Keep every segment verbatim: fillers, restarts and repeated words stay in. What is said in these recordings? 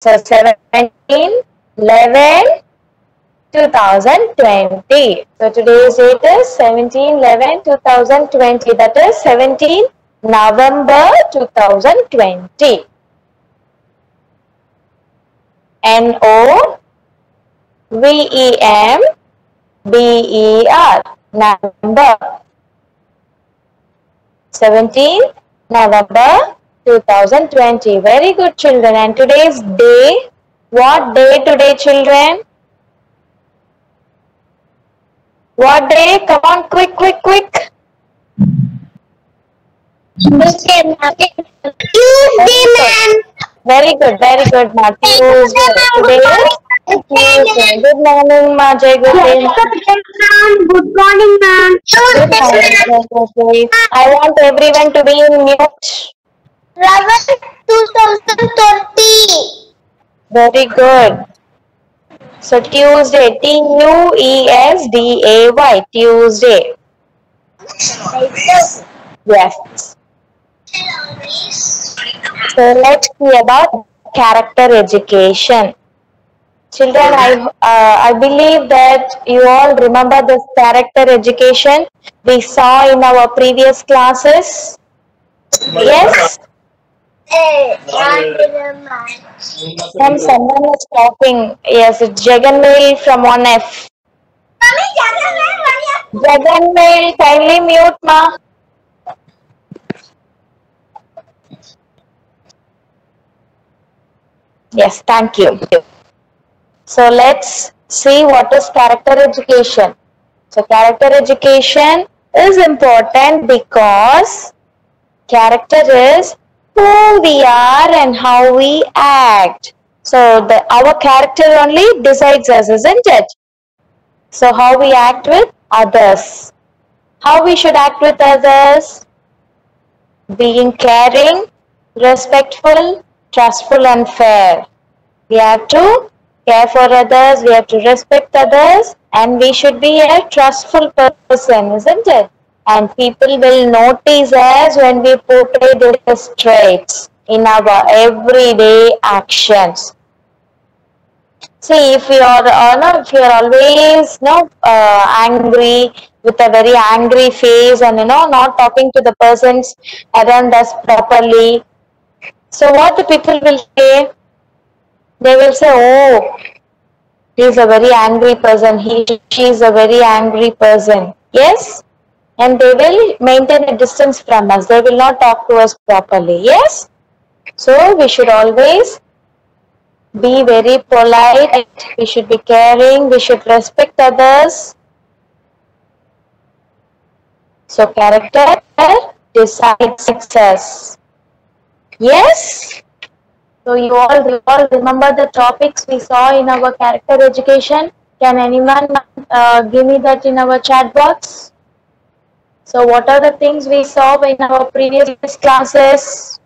So seventeen eleven two thousand twenty. So today's date is seventeen eleven two thousand twenty. That is seventeenth November two thousand twenty. N O V E M B E R, November. seventeenth November two thousand twenty. Very good, children. And today's day, what day today, children? What day? Come on, quick, quick, quick. Tuesday, ma'am. Very good, very good, ma. Tuesday. Today is Tuesday. Good morning, ma. Jai Good morning, Good morning, ma'am. I want everyone to be in mute. two thousand thirty. Very good. So Tuesday, T U E S D A Y, Tuesday. Yes. So let's see about character education. Children, I uh, I believe that you all remember this character education we saw in our previous classes. Yes. From someone is talking. Yes, it's Jaganmail from one F. Jaganmail, kindly mute, ma. Yes, thank you. So let's see what is character education. So character education is important because character is who we are and how we act. So the our character only decides us, isn't it? So how we act with others. How we should act with others? Being caring, respectful, trustful and fair. We have to care for others, we have to respect others, and we should be a trustful person, isn't it? And people will notice us when we portray these traits in our everyday actions. See, if you are, or no, if you are always no uh, angry, with a very angry face, and you know, not talking to the persons around us properly. So what the people will say? They will say, oh, he is a very angry person, he, she is a very angry person. Yes? And they will maintain a distance from us. They will not talk to us properly. Yes? So we should always be very polite. We should be caring. We should respect others. So character decides success. Yes. So you all, you all remember the topics we saw in our character education. Can anyone uh, give me that in our chat box? So what are the things we saw in our previous classes?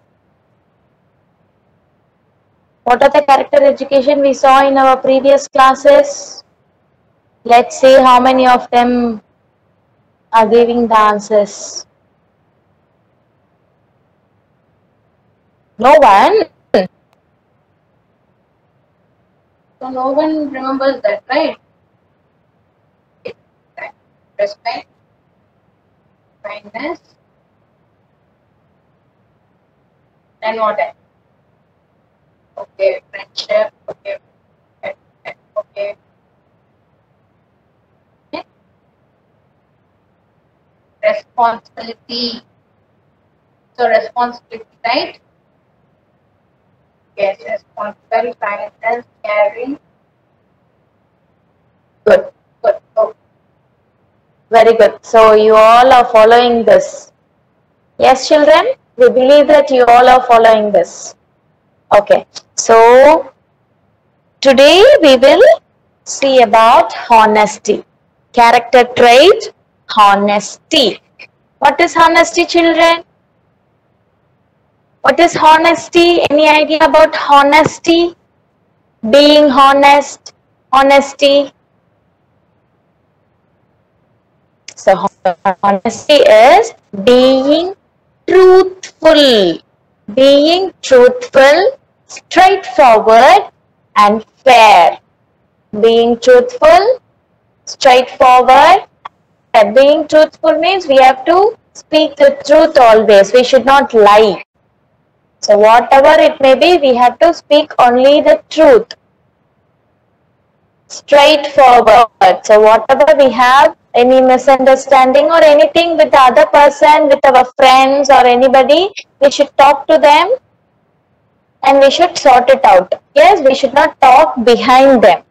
What are the character education we saw in our previous classes? Let's see how many of them are giving the answers. No one? So no one remembers that, right? Respect, kindness, and what else? Okay, friendship, okay, okay, okay. Responsibility. So responsibility, right? Yes, responsible, kindness, caring. Good, good, good. Very good. So you all are following this. Yes, children? We believe that you all are following this. Okay. So today we will see about honesty. Character trait, honesty. What is honesty, children? What is honesty? Any idea about honesty? Being honest, honesty. So honesty is being truthful. Being truthful, straightforward and fair. Being truthful, straightforward. Being truthful means we have to speak the truth always. We should not lie. So whatever it may be, we have to speak only the truth. Straightforward. So whatever we have, any misunderstanding or anything with the other person, with our friends or anybody, we should talk to them and we should sort it out. Yes, we should not talk behind them.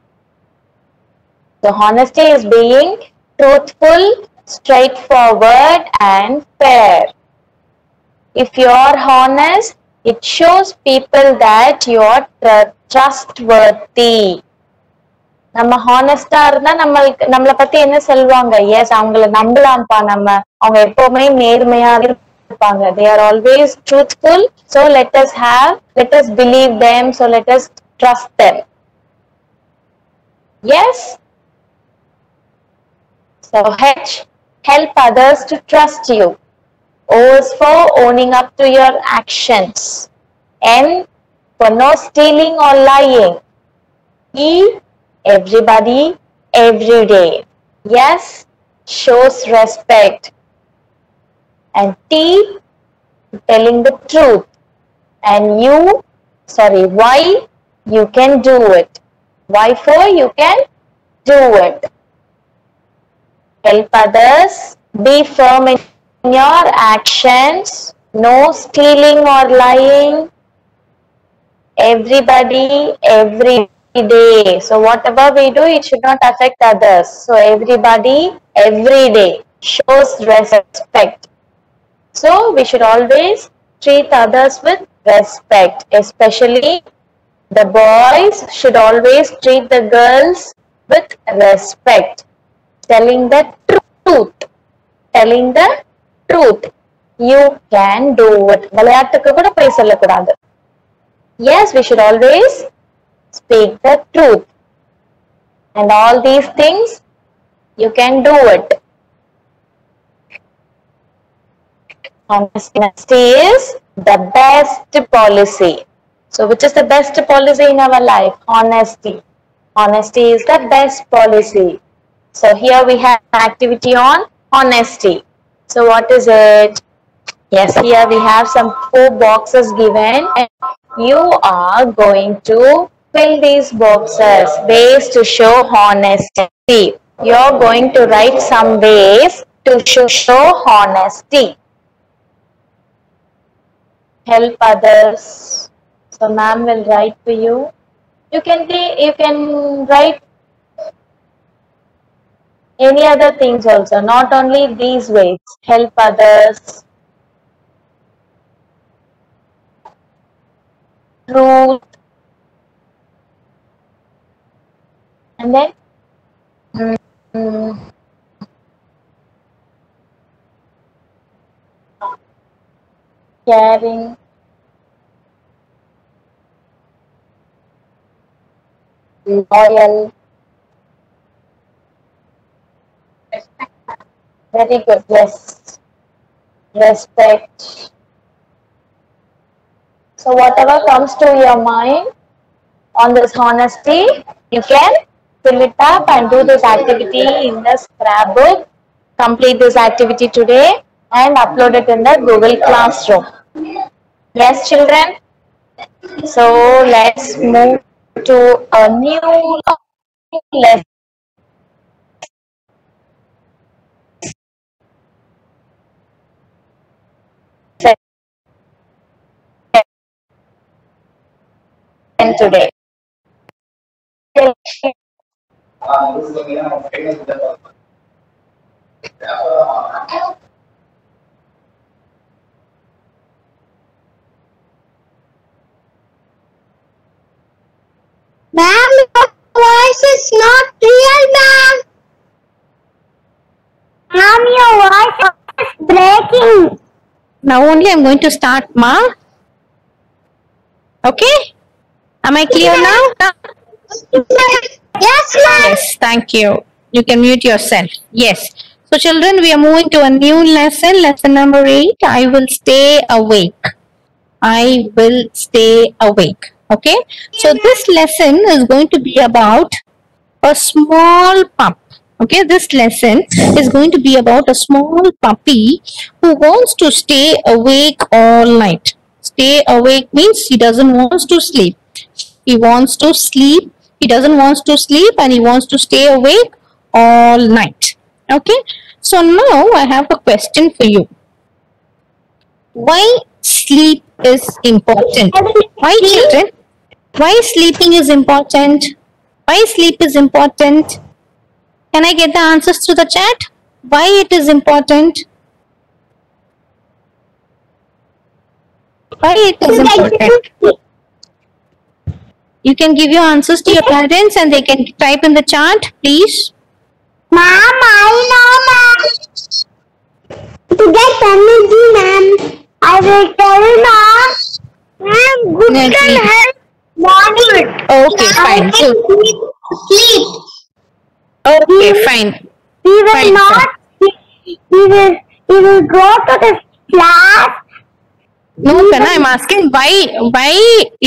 So honesty is being truthful, straightforward and fair. If you are honest, it shows people that you are tr trustworthy. நம்ம ஹானஸ்டா இருந்தா நம்ம நம்மளை பத்தி என்ன சொல்வாங்க, S அவங்கள நம்பலாம்ப்பா, நம்ம அவங்க எப்பவுமே நேர்மையா இருப்பாங்க, they are always truthful, so let us have let us believe them, so let us trust them. Yes, so H, help others to trust you. O is for owning up to your actions. N, for no stealing or lying. E, everybody, every day. Yes, shows respect. And T, telling the truth. And you, sorry, why you can do it. Why for you can do it. Help others. Be firm in your actions. No stealing or lying. Everybody, every day. So whatever we do, it should not affect others. So everybody, every day shows respect. So we should always treat others with respect. Especially the boys should always treat the girls with respect. Telling the truth. Telling the truth. You can do it. Yes, we should always speak the truth. And all these things, you can do it. Honesty is the best policy. So which is the best policy in our life? Honesty. Honesty is the best policy. So here we have an activity on honesty. So what is it? Yes, here we have some four boxes given and you are going to fill these boxes. Ways to show honesty. You are going to write some ways to show honesty. Help others. So ma'am will write for you. You can you can write any other things also. Not only these ways. Help others. Truth. And then mm, caring, loyal, respect. Very good. Yes, respect. So whatever comes to your mind on this honesty, you can fill it up and do this activity in the scrapbook. Complete this activity today and upload it in the Google Classroom. Yes, children. So let's move to a new lesson. And today. Ma'am, your voice is not real, ma'am. Ma'am, your voice is breaking. Now only I'm going to start, ma. Okay? Am I clear now? Yes, ma'am. Yes, thank you. You can mute yourself. Yes. So children, we are moving to a new lesson. Lesson number eight. I will stay awake. I will stay awake. Okay, so this lesson is going to be about a small pup. Okay, this lesson is going to be about a small puppy who wants to stay awake all night. Stay awake means he doesn't want to sleep. He wants to sleep. He doesn't want to sleep and he wants to stay awake all night. Okay, so now I have a question for you. Why sleep is important? Why children? Why sleeping is important? Why sleep is important? Can I get the answers through the chat? Why it is important? Why it is important? You can give your answers to your parents and they can type in the chat, please. Mom, I know, mom. To get energy, ma'am. I will tell mom. Ma'am, good energy can help morning. Okay, fine. Sleep. Sleep. Okay, we, fine. We will fine, not. We will. We will go to the class. No, Kana, I'm asking why why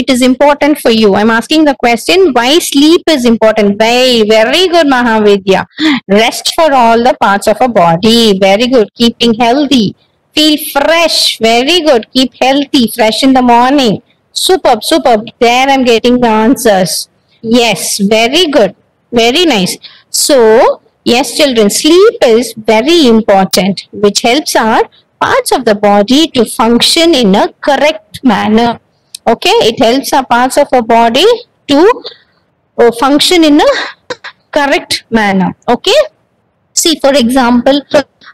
it is important for you. I'm asking the question why sleep is important. Very, very good, Mahavidya. Rest for all the parts of a body. Very good. Keeping healthy. Feel fresh. Very good. Keep healthy. Fresh in the morning. Superb, superb. There I'm getting the answers. Yes, very good. Very nice. So, yes, children, sleep is very important, which helps our parts of the body to function in a correct manner. Okay, it helps our parts of our body to uh, function in a correct manner. Okay, see, for example,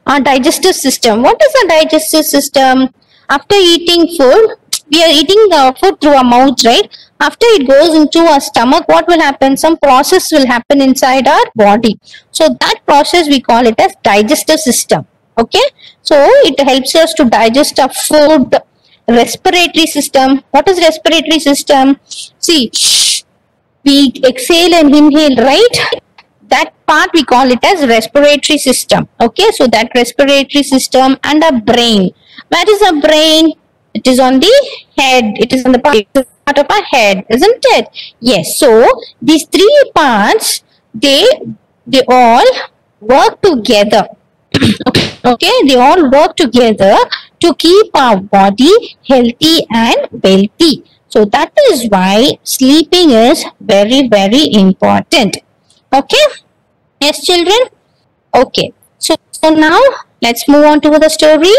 our digestive system. What is the digestive system? After eating food, we are eating the food through our mouth, right? After it goes into our stomach, what will happen? Some process will happen inside our body. So that process we call it as digestive system. Okay, so it helps us to digest our food. Respiratory system. What is respiratory system? See, we exhale and inhale, right? That part we call it as respiratory system. Okay, so that respiratory system. And our brain. Where is our brain? It is on the head. It is on the part of our head, isn't it? Yes, so these three parts, they, they all work together. Okay. Okay, they all work together to keep our body healthy and wealthy. So that is why sleeping is very, very important. Okay, yes, children. Okay, so, so now let's move on to the story.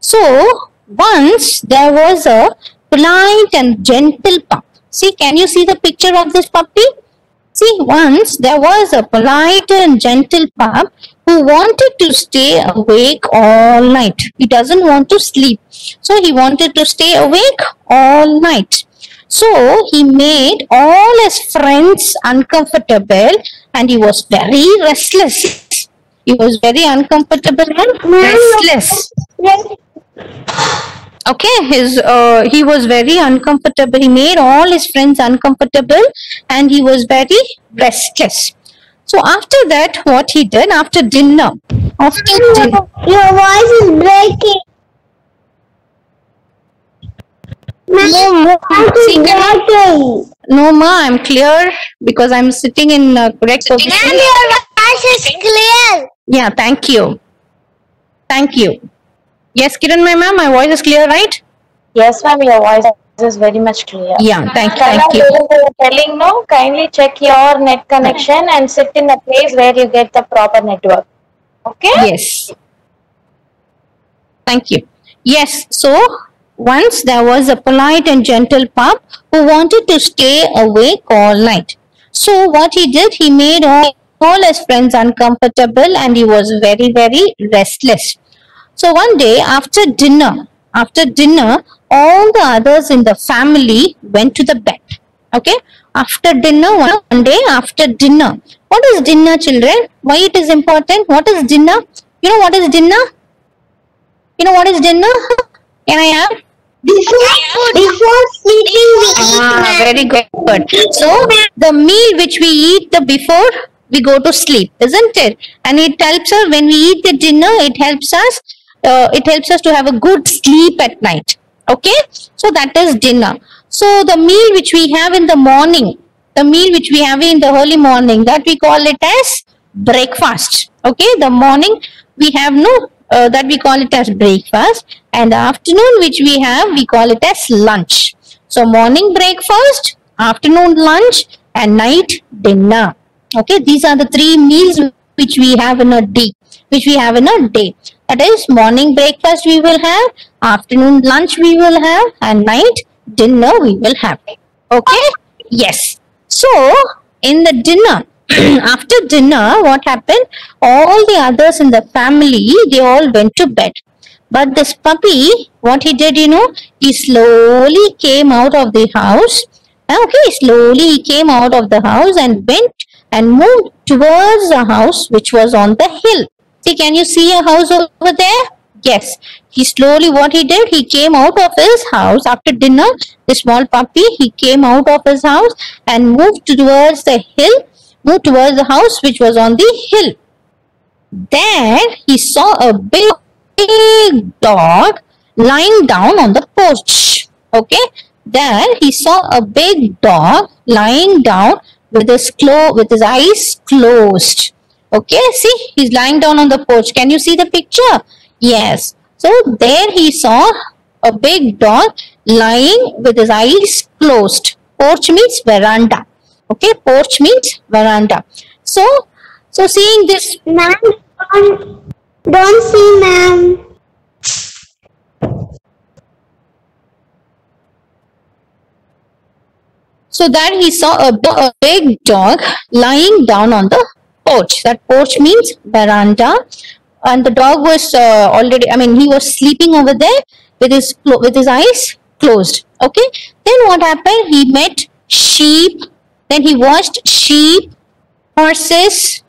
So once there was a polite and gentle pup. See, can you see the picture of this puppy? See, once there was a polite and gentle pup who wanted to stay awake all night. He doesn't want to sleep. So, he wanted to stay awake all night. So, he made all his friends uncomfortable and he was very restless. He was very uncomfortable and restless. Okay, his uh, he was very uncomfortable. He made all his friends uncomfortable and he was very restless. So after that, what he did after dinner? After dinner. Your voice is breaking. No, no, no ma, I'm clear because I'm sitting in uh, correct position. And your voice is clear. Yeah, thank you. Thank you. Yes, Kiran, my ma'am, my voice is clear, right? Yes, ma'am, your voice is very much clear. Yeah, thank, thank you. Telling no, kindly check your net connection and sit in a place where you get the proper network. Okay? Yes. Thank you. Yes, so once there was a polite and gentle pup who wanted to stay awake all night. So what he did, he made all, all his friends uncomfortable and he was very, very restless. So one day after dinner, after dinner, all the others in the family went to the bed. Okay, after dinner, one day after dinner. What is dinner, children? Why it is important? What is dinner? You know what is dinner? You know what is dinner? Can I have? Before, before sleeping we eat. Ah, very good. So the meal which we eat the before we go to sleep, isn't it? And it helps us when we eat the dinner. It helps us. Uh, it helps us to have a good sleep at night. Okay, so that is dinner. So the meal which we have in the morning, the meal which we have in the early morning, that we call it as breakfast. Okay, the morning we have no, uh, that we call it as breakfast, and the afternoon which we have, we call it as lunch. So morning breakfast, afternoon lunch, and night dinner. Okay, these are the three meals which we have in a day, which we have in a day. That is, morning breakfast we will have, afternoon lunch we will have, and night dinner we will have. Okay, yes. So in the dinner, after dinner, what happened? All the others in the family, they all went to bed. But this puppy, what he did, you know, he slowly came out of the house. Okay, slowly he came out of the house and went and moved towards the house which was on the hill. See, can you see a house over there? Yes. He slowly, what he did, he came out of his house after dinner. The small puppy, he came out of his house and moved towards the hill, moved towards the house which was on the hill. Then he saw a big, big dog lying down on the porch. Okay. Then he saw a big dog lying down with his clo- with his eyes closed. Okay, see, he's lying down on the porch. Can you see the picture? Yes. So there he saw a big dog lying with his eyes closed. Porch means veranda. Okay, porch means veranda. So, so seeing this, ma'am, don't, don't see, ma'am. So that he saw a, a big dog lying down on the porch. That porch means veranda, and the dog was uh, already, I mean, he was sleeping over there with his with his eyes closed. Okay. Then what happened? He met sheep. Then he watched sheep, horses,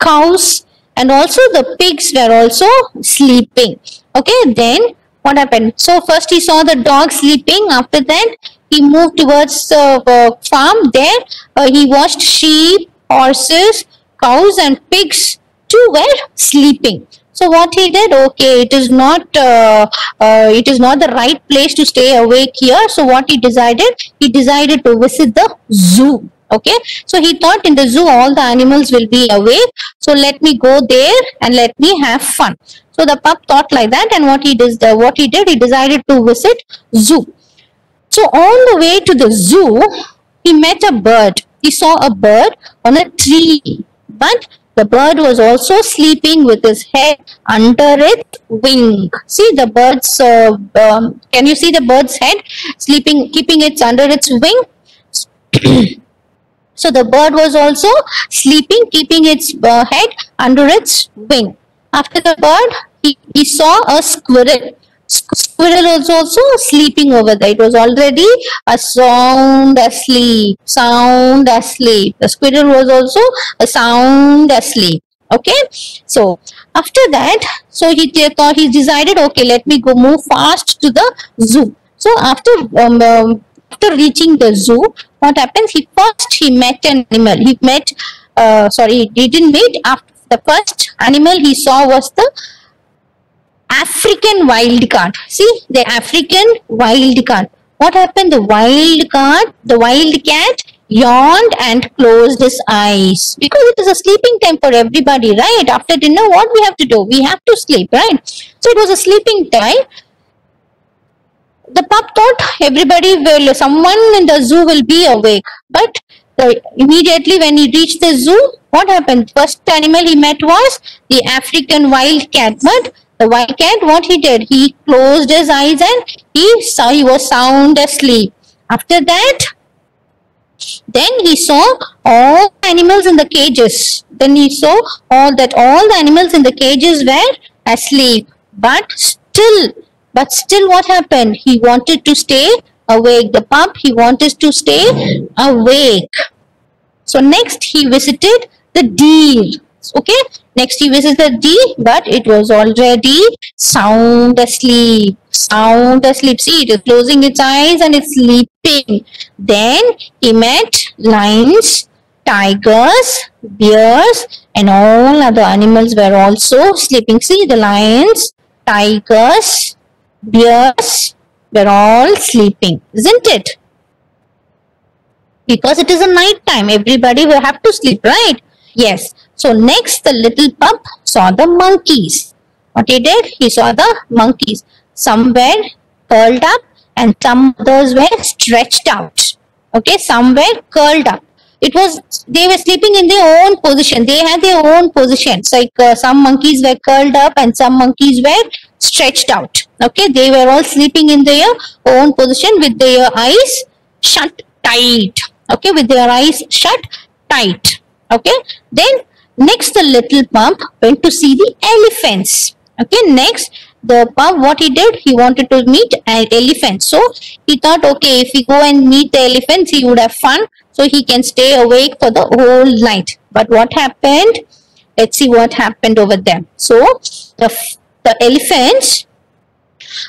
cows, and also the pigs were also sleeping. Okay. Then what happened? So first he saw the dog sleeping. After that, he moved towards the uh, farm. There uh, he watched sheep, horses, cows, and pigs too were sleeping. So what he did, okay, it is not uh, uh, it is not the right place to stay awake here. So what he decided, he decided to visit the zoo. Okay, so he thought in the zoo all the animals will be awake, so let me go there and let me have fun. So the pup thought like that, and what he did, uh, what he did, he decided to visit zoo. So on the way to the zoo, he met a bird. He saw a bird on a tree, but the bird was also sleeping with his head under its wing. See the bird's, uh, um, can you see the bird's head sleeping, keeping it under its wing? So the bird was also sleeping, keeping its uh, head under its wing. After the bird, he, he saw a squirrel. Squirrel was also sleeping over there. It was already a sound asleep, sound asleep. The squirrel was also a sound asleep. Okay. So after that, so he thought, he decided, okay, let me go move fast to the zoo. So after um, um, after reaching the zoo, what happens? He first he met an animal. He met, uh, sorry, he didn't meet. After the first animal he saw was the African wild cat. See, the African wild cat. What happened? The wild cat, the wild cat yawned and closed his eyes, because it is a sleeping time for everybody, right? After dinner, what we have to do? We have to sleep, right? So it was a sleeping time. The pup thought everybody will, someone in the zoo will be awake. But the, immediately when he reached the zoo, what happened? First animal he met was the African wild cat. But the wild cat, what he did, he closed his eyes and he saw he was sound asleep. After that, then he saw all animals in the cages. Then he saw all that all the animals in the cages were asleep. But still, but still what happened? He wanted to stay awake. The pup, he wanted to stay awake. So next he visited the deer. Okay, next he visits the deer, but it was already sound asleep, sound asleep. See, it is closing its eyes and it's sleeping. Then he met lions, tigers, bears, and all other animals were also sleeping. See, the lions, tigers, bears, We're all sleeping, isn't it? Because it is a night time, everybody will have to sleep, right? Yes. So next, the little pup saw the monkeys. What he did? He saw the monkeys. Some were curled up and some others were stretched out. Okay, some were curled up. It was, they were sleeping in their own position. They had their own positions. Like uh, some monkeys were curled up and some monkeys were stretched out. Okay, they were all sleeping in their own position with their eyes shut tight. Okay, with their eyes shut tight. Okay, then next the little pup went to see the elephants. Okay, next the pup, what he did, he wanted to meet an elephant. So he thought, okay, if he go and meet the elephants, he would have fun. So he can stay awake for the whole night. But what happened? Let's see what happened over there. So the, the elephants,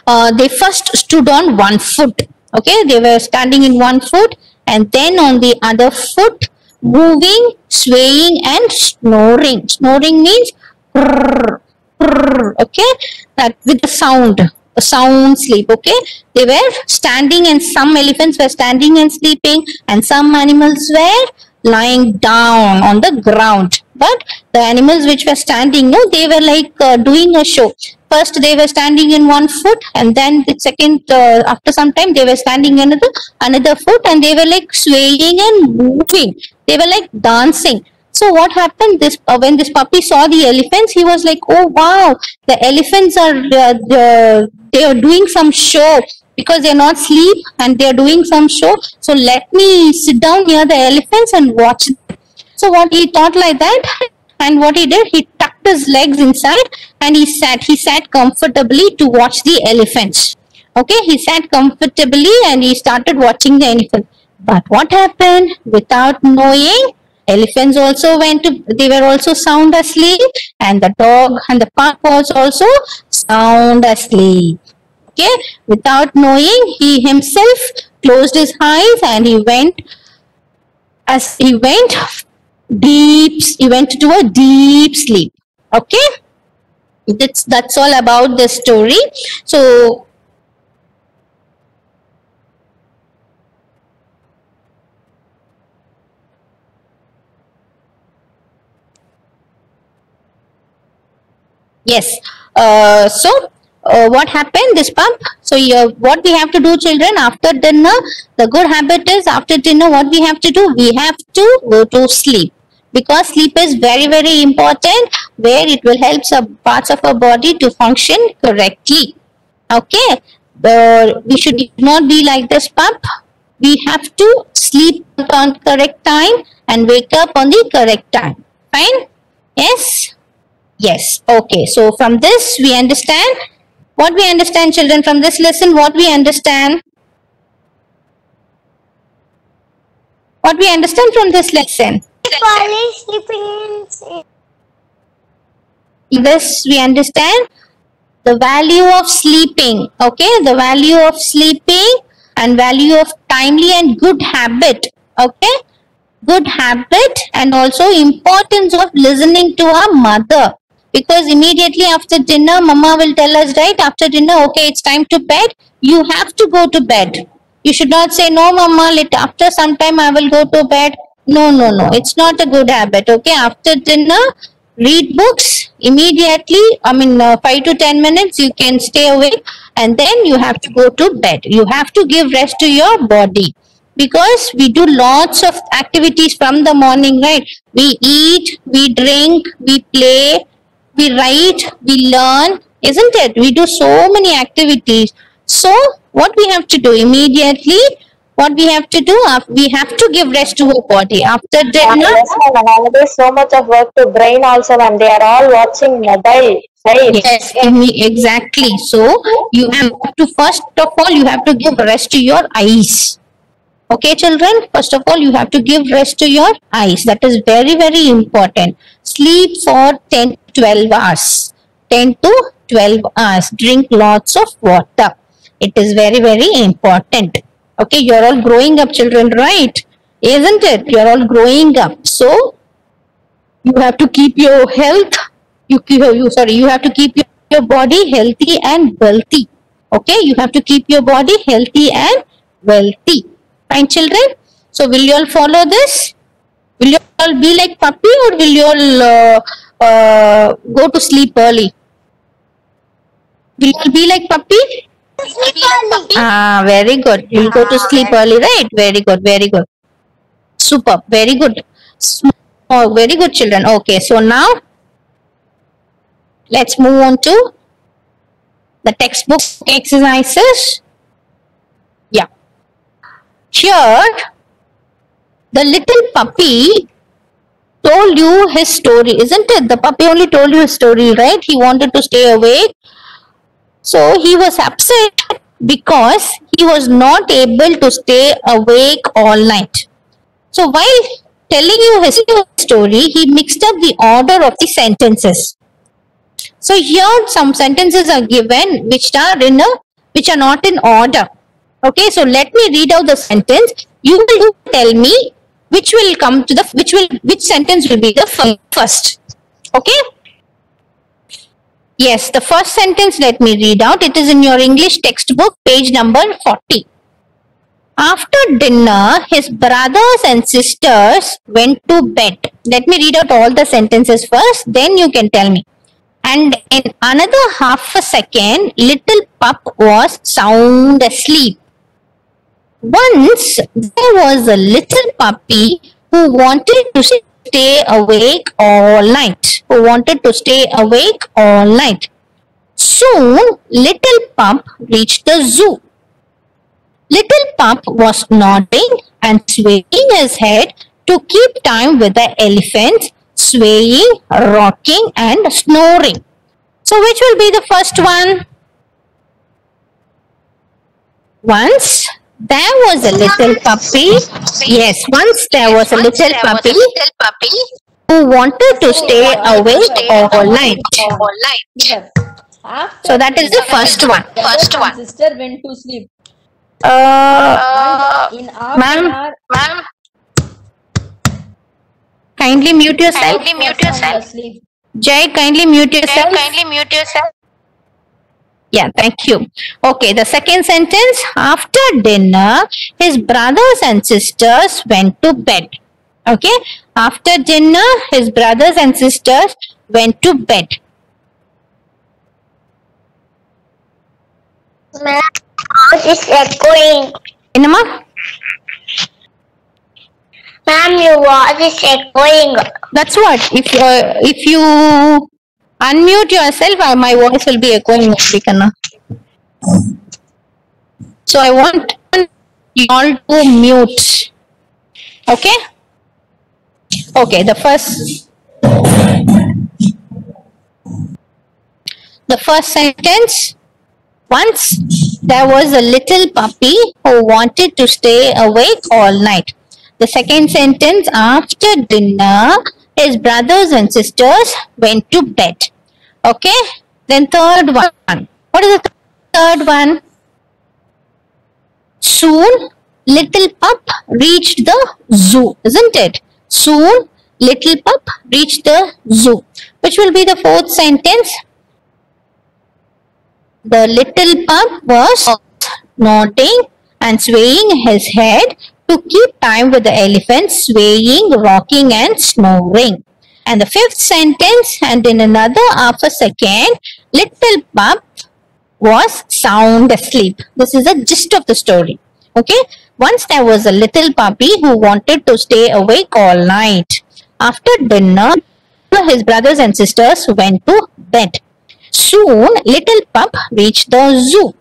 uh, they first stood on one foot. Okay, they were standing in one foot and then on the other foot, moving, swaying and snoring. Snoring means grrr, grrr, okay, that with the sound, the sound sleep. Okay, they were standing and some elephants were standing and sleeping and some animals were lying down on the ground. But the animals which were standing, no, they were like uh, doing a show. First they were standing in one foot and then the second, uh, after some time they were standing another another foot and they were like swaying and moving. They were like dancing. So what happened? This uh, when this puppy saw the elephants, he was like, oh wow, the elephants are uh, the, they are doing some show because they are not asleep and they are doing some show. So let me sit down near the elephants and watch. So what he thought like that, and what he did, he tucked his legs inside and he sat. He sat comfortably to watch the elephants. Okay, he sat comfortably and he started watching the elephant. But what happened? Without knowing, elephants also went to, they were also sound asleep and the dog and the pup was also sound asleep. Okay, without knowing, he himself closed his eyes and he went, as he went, deep he went to a deep sleep. Okay, that's that's all about the story. So yes, uh, so Uh, what happened, this pup? So uh, what we have to do, children, after dinner, the good habit is after dinner what we have to do, we have to go to sleep, because sleep is very very important, where it will help some parts of our body to function correctly. Okay, uh, we should not be like this pup. We have to sleep on correct time and wake up on the correct time. Fine? Yes? Yes. Okay, so from this we understand. What we understand, children, from this lesson, what we understand? What we understand from this lesson? This we understand, the value of sleeping. Okay, the value of sleeping and value of timely and good habit. Okay, good habit, and also importance of listening to our mother. Because immediately after dinner, mama will tell us, right, after dinner, okay, it's time to bed. You have to go to bed. You should not say, no, mama, let, after some time I will go to bed. No, no, no. It's not a good habit. Okay, after dinner, read books immediately. I mean, uh, five to ten minutes, you can stay awake. And then you have to go to bed. You have to give rest to your body. Because we do lots of activities from the morning, right? We eat, we drink, we play. We write, we learn, isn't it? We do so many activities. So, what we have to do immediately, what we have to do, we have to give rest to our body. After dinner, nowadays so much of work to brain also, and they are all watching mobile, right? Yes, exactly. So, you have to, first of all, you have to give rest to your eyes. Okay, children, first of all, you have to give rest to your eyes. That is very, very important. Sleep for ten to twelve hours. ten to twelve hours. Drink lots of water. It is very, very important. Okay, you are all growing up, children, right? Isn't it? You are all growing up. So, you have to keep your health. You, you sorry, you have to keep your, your body healthy and wealthy. Okay, you have to keep your body healthy and wealthy. Fine, children. So will you all follow this? Will you all be like puppy, or will you all uh, uh, go to sleep early? Will you all be like puppy? Sleep early. Ah, very good. You'll go to sleep early, right? Very good, very good. Super, very good. Oh, very good, children. Okay, so now let's move on to the textbook exercises. Yeah. Here, the little puppy told you his story, isn't it? The puppy only told you his story, right? He wanted to stay awake. So he was upset because he was not able to stay awake all night. So while telling you his story, he mixed up the order of the sentences. So here some sentences are given which are in a, which are not in order. Okay, so let me read out the sentence. You will tell me which will come to the which will which sentence will be the first. Okay. Yes, the first sentence, let me read out. It is in your English textbook, page number forty. After dinner, his brothers and sisters went to bed. Let me read out all the sentences first, then you can tell me. And in another half a second, little pup was sound asleep. Once there was a little puppy who wanted to sit stay awake all night, who wanted to stay awake all night. Soon, little pup reached the zoo. Little pup was nodding and swaying his head to keep time with the elephants, swaying, rocking and snoring. So which will be the first one? Once there was a little puppy. Yes, once there was a little puppy who wanted to stay awake all night. So that is the first one. First one. Sister went to sleep. Uh, ma'am, ma'am. Kindly mute yourself. Kindly mute yourself. Jai, kindly mute yourself. Kindly mute yourself. Yeah, thank you. Okay, the second sentence. After dinner, his brothers and sisters went to bed. Okay, after dinner, his brothers and sisters went to bed. My house is echoing. Enema? Ma'am, your voice is echoing. That's what. If uh, if you unmute yourself, uh, my voice will be echoing. So I want you all to mute. Okay. Okay. The first. The first sentence. Once there was a little puppy who wanted to stay awake all night. The second sentence, after dinner, his brothers and sisters went to bed. Okay. Then third one. What is the third one? Soon, little pup reached the zoo. Isn't it? Soon, little pup reached the zoo. Which will be the fourth sentence? The little pup was nodding and swaying his head to keep time with the elephants, swaying, rocking and snoring. And the fifth sentence, and in another half a second, little pup was sound asleep. This is the gist of the story. Okay. Once there was a little puppy who wanted to stay awake all night. After dinner, his brothers and sisters went to bed. Soon, little pup reached the zoo.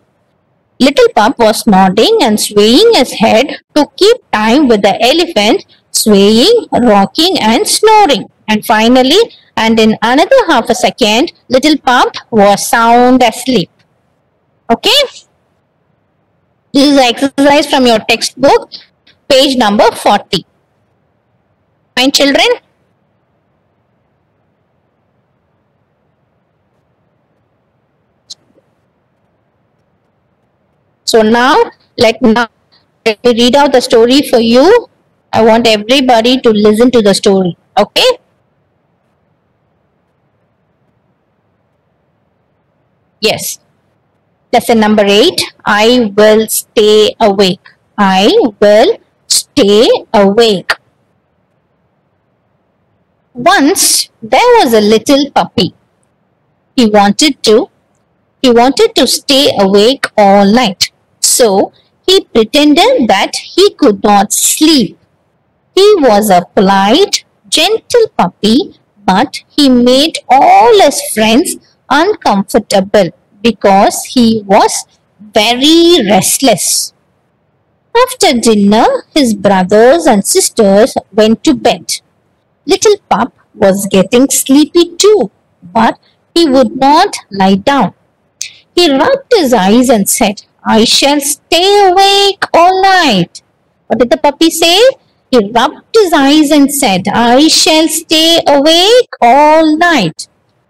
Little pup was nodding and swaying his head to keep time with the elephant, swaying, rocking and snoring. And finally, and in another half a second, little pup was sound asleep. Okay? This is an exercise from your textbook, page number forty. Fine, children? So now, let me read out the story for you. I want everybody to listen to the story. Okay? Yes. Lesson number eight, I will stay awake. I will stay awake. Once there was a little puppy. He wanted to, he wanted to stay awake all night. So he pretended that he could not sleep. He was a polite, gentle puppy, but he made all his friends uncomfortable because he was very restless. After dinner, his brothers and sisters went to bed. Little pup was getting sleepy too, but he would not lie down. He rubbed his eyes and said, I shall stay awake all night. What did the puppy say? He rubbed his eyes and said, I shall stay awake all night.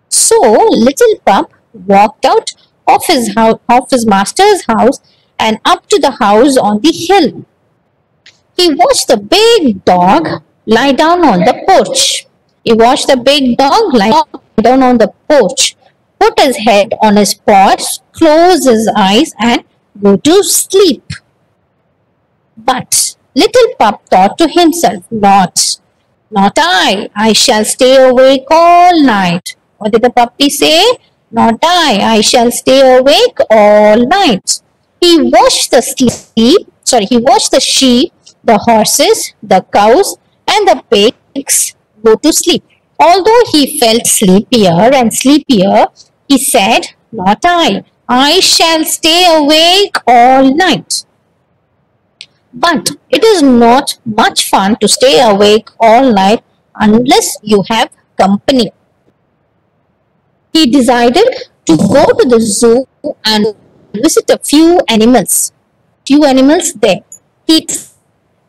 So little pup walked out of his house, of his master's house, and up to the house on the hill. He watched the big dog lie down on the porch. He watched the big dog lie down on the porch, put his head on his paws, close his eyes and go to sleep. But little pup thought to himself, not, not I, I shall stay awake all night. What did the puppy say? Not I, I shall stay awake all night. He watched the sleep, sorry, he watched the sheep, the horses, the cows, and the pigs go to sleep. Although he felt sleepier and sleepier, he said, not I, I shall stay awake all night. But it is not much fun to stay awake all night unless you have company. He decided to go to the zoo and visit a few animals. Few animals there. He,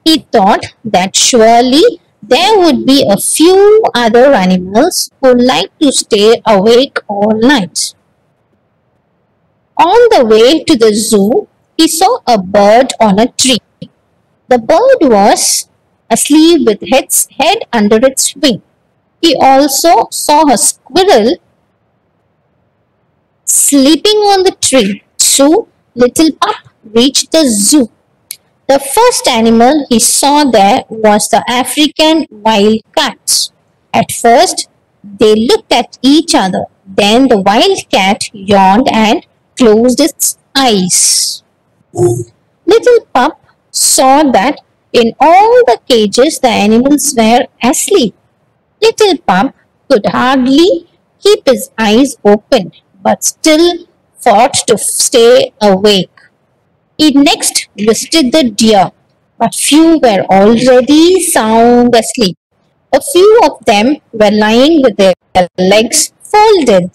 he thought that surely there would be a few other animals who like to stay awake all night. On the way to the zoo, he saw a bird on a tree. The bird was asleep with its head under its wing. He also saw a squirrel sleeping on the tree. So little pup reached the zoo. The first animal he saw there was the African wild cat. At first, they looked at each other. Then the wild cat yawned and closed its eyes. Little pup saw that in all the cages the animals were asleep. Little pup could hardly keep his eyes open, but still fought to stay awake. He next listed the deer, but few were already sound asleep. A few of them were lying with their legs folded.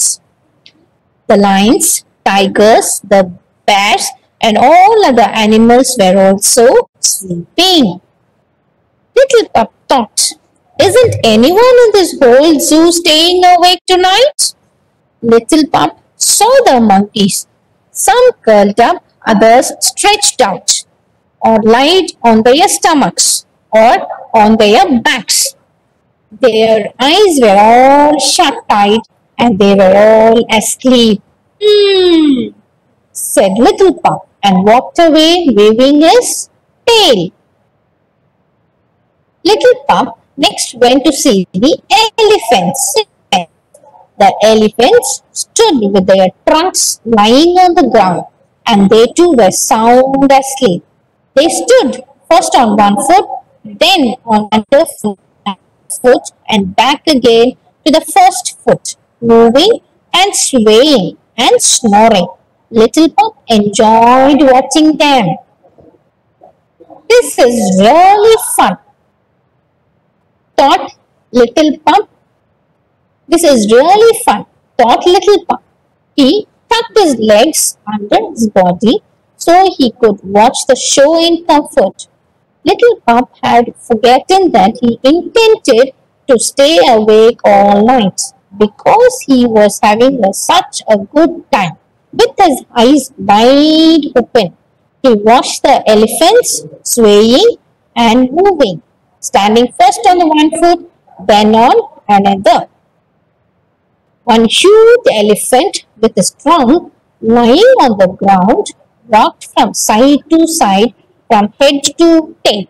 The lions, tigers, the bears, and all other animals were also sleeping. Little pup thought, isn't anyone in this whole zoo staying awake tonight? Little pup saw the monkeys. Some curled up, others stretched out, or lied on their stomachs, or on their backs. Their eyes were all shut tight, and they were all asleep. Hmm, said little pup, and walked away waving his tail. Little pup next went to see the elephants. The elephants stood with their trunks lying on the ground, and they too were sound asleep. They stood first on one foot, then on another foot, and back again to the first foot, moving and swaying and snoring. Little pup enjoyed watching them. This is really fun, thought little pup. This is really fun, thought little pup. He tucked his legs under his body so he could watch the show in comfort. Little pup had forgotten that he intended to stay awake all night because he was having such a good time. With his eyes wide open, he watched the elephants swaying and moving, standing first on one foot, then on another. One huge elephant with his trunk lying on the ground, rocked from side to side, from head to tail.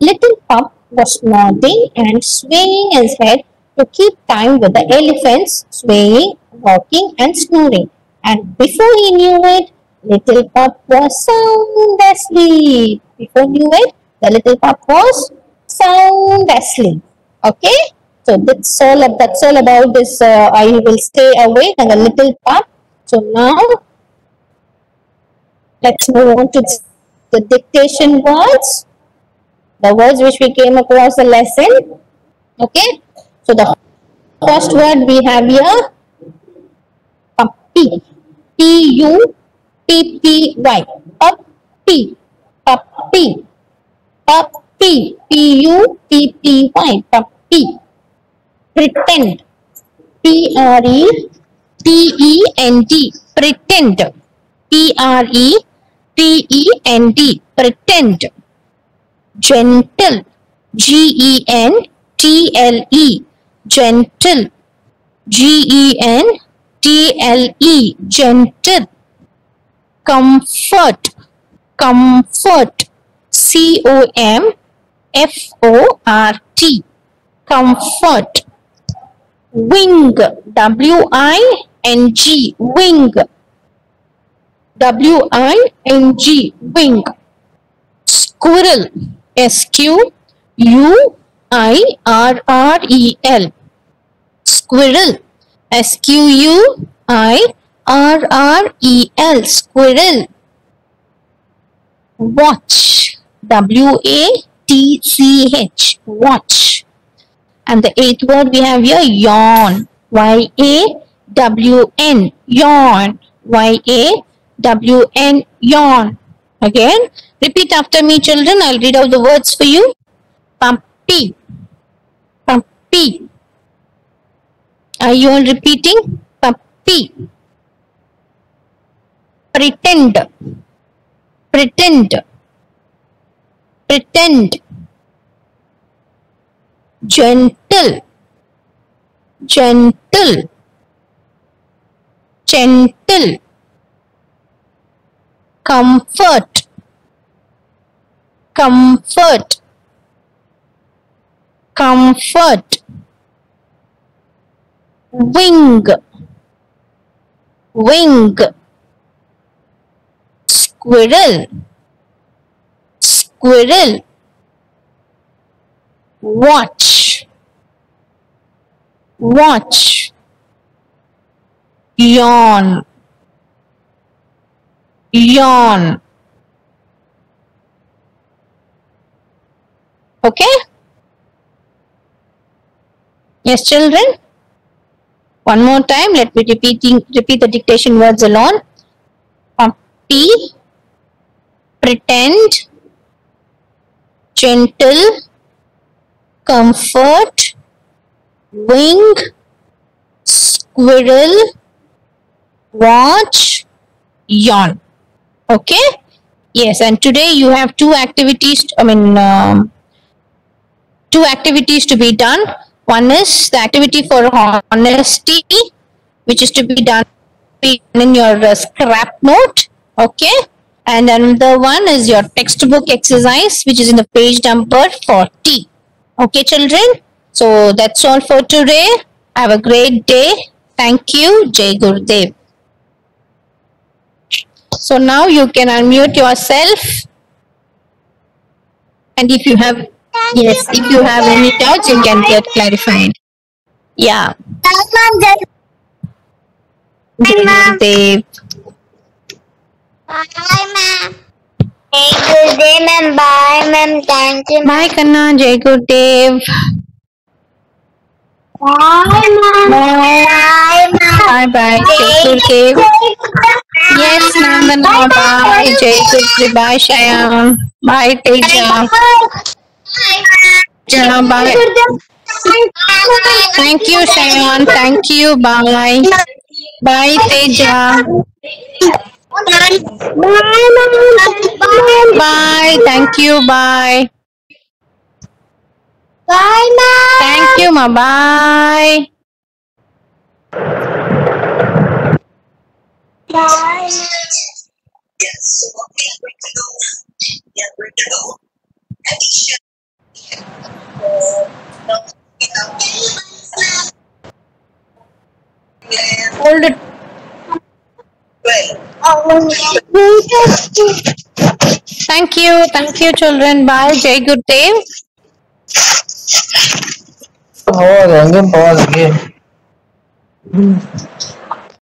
Little Pup was nodding and swaying his head to keep time with the elephants, swaying, walking and snoring. And before he knew it, Little Pup was sound asleep. Before he knew it, the Little Pup was sound asleep. Okay. So that's all. That's all about this. Uh, I will stay awake and the Little Pup. So now let's move on to the dictation words. The words which we came across the lesson. Okay. So the first word we have here, puppy. P U P P Y. Puppy. Puppy. Puppy. P U P P Y. Puppy. Pretend. P R E T E N D. Pretend. P R E T E N D. Pretend. Gentle. G E N T L E. Gentle. G E N T L E. Gentle. Comfort. Comfort. C O M F O R T. Comfort. Wing. W I N G. Wing. W I N G. Wing. Squirrel. S Q U I R R E L. Squirrel. S Q U I R R E L. Squirrel. Watch. W A T C H. Watch. And the eighth word we have here, yawn. Y A W N. Yawn. Y A W N. Yawn. Again, repeat after me, children. I'll read out the words for you. Puppy. Puppy. Are you all repeating? Puppy. Pretend. Pretend. Pretend. Gentle. Gentle. Gentle. Comfort. Comfort. Comfort. Wing. Wing. Squirrel. Squirrel. Watch. Watch. Yawn. Yawn. Okay? Yes, children? One more time. Let me repeating, repeat the dictation words alone. Puppy. Pretend. Gentle. Comfort. Wing. Squirrel. Watch. Yawn. Okay? Yes, and today you have two activities, I mean, um, two activities to be done. One is the activity for honesty, which is to be done in your uh, scrap note. Okay? And another one is your textbook exercise, which is in the page number forty. Okay, children? So, that's all for today. Have a great day. Thank you. Jai Gurudev. So now you can unmute yourself, and if you have Thank yes, you, if you have any doubts, you can get clarified. Yeah. Bye, ma'am. Jai Gurudev, ma'am. Bye, ma'am. Thank you. Bye, Kanna. Jai Gurudev. Bye, ma'am. Bye, ma'am. Bye, bye. Jai Gurudev. Yes, Nandana. Bye, bye. Bye. Jai Gurudev. Bye, Shyam. Bye, Teja. Bye, bye. Thank you, Shyam. Thank you. Bye. Bye, Teja. Bye. Thank you. Bye. Bye, ma. Thank you, ma. Bye. Bye. Yes. Yes. So okay, we can go. Yeah, we can go. Happy shit. Hold it. Thank you. Thank you, children. Bye. Jai Good Day. Power again. Power again.